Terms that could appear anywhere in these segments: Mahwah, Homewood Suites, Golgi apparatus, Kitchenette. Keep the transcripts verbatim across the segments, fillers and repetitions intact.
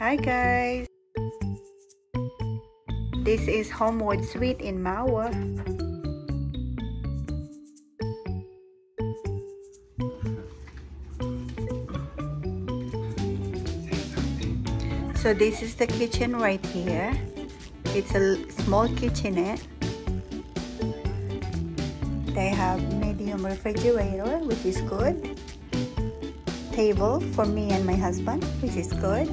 Hi guys, this is Homewood Suite in Mahwah. So this is the kitchen right here. It's a small kitchenette. They have medium refrigerator, which is good. Table for me and my husband, which is good.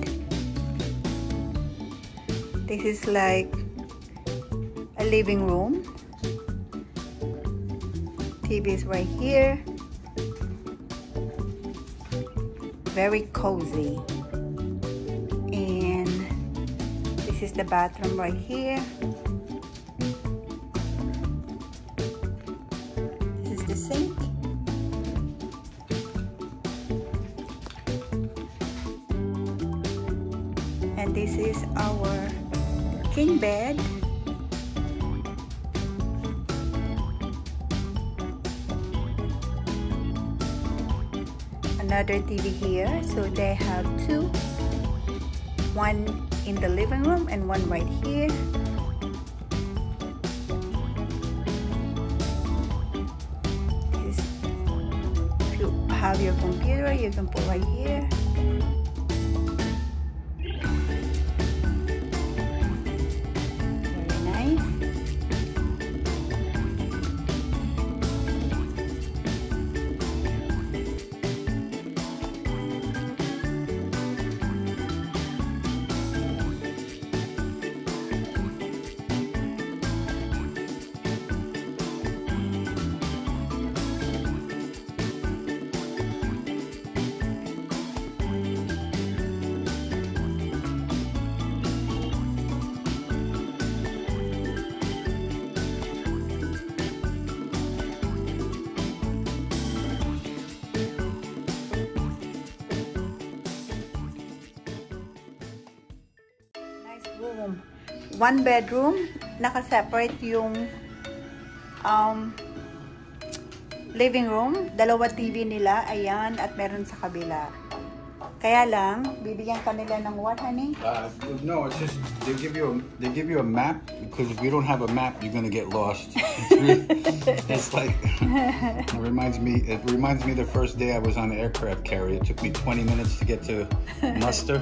This is like a living room. T V is right here. Very cozy. This is the bathroom right here. This is the sink. And this is our king bed. Another T V here, so they have two. One in the living room and one right here. This, if you have your computer, you can put right here. Very nice. Room. One bedroom, naka-separate yung um, living room. Dalawa T V nila, ayan, at meron sa kabila. Kaya lang, bibigyan ka nila ng what, honey? Uh, no, it's just, they give you a, they give you a map, because if you don't have a map, you're gonna get lost. It's, really, it's like, it reminds me, it reminds me the first day I was on the aircraft carrier. It took me twenty minutes to get to muster.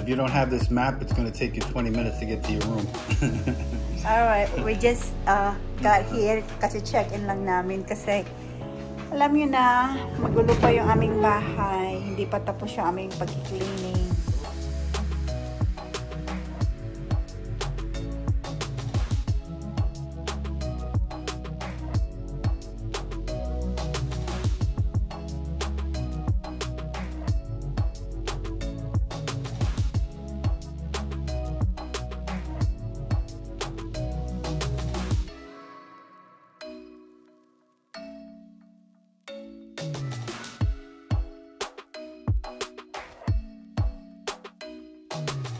If you don't have this map, it's going to take you twenty minutes to get to your room. All right, we just uh, got here kasi check-in lang namin kasi alam niyo na magulo pa yung aming bahay, hindi pa tapos yung aming pag-cleaning. Thank you.